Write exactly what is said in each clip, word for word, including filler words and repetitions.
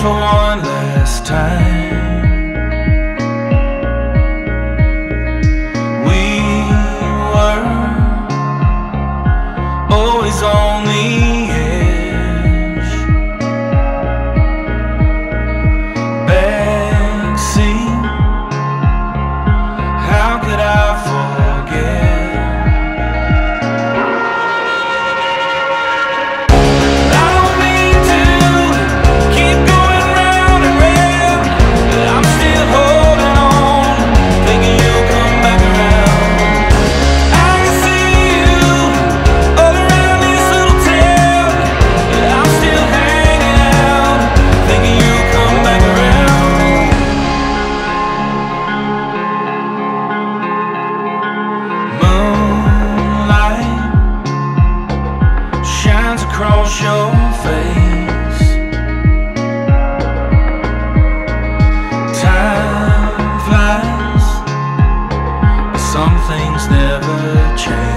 for one last time. We were always on the edge, backseat, how could I forget? Across your face, time flies, but some things never change.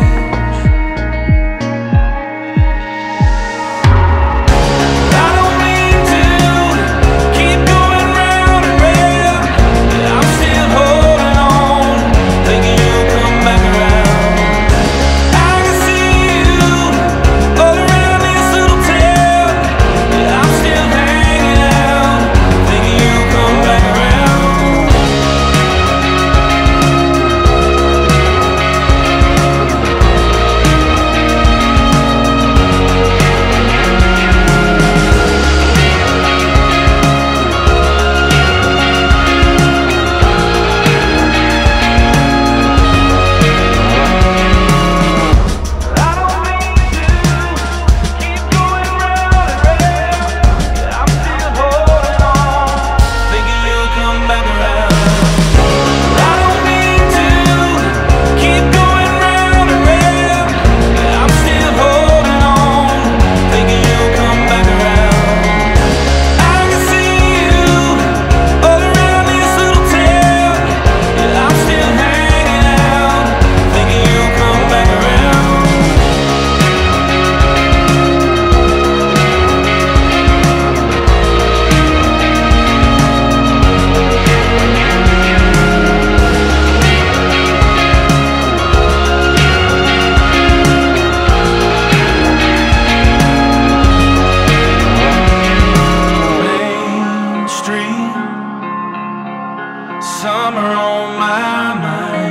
Summer on my mind.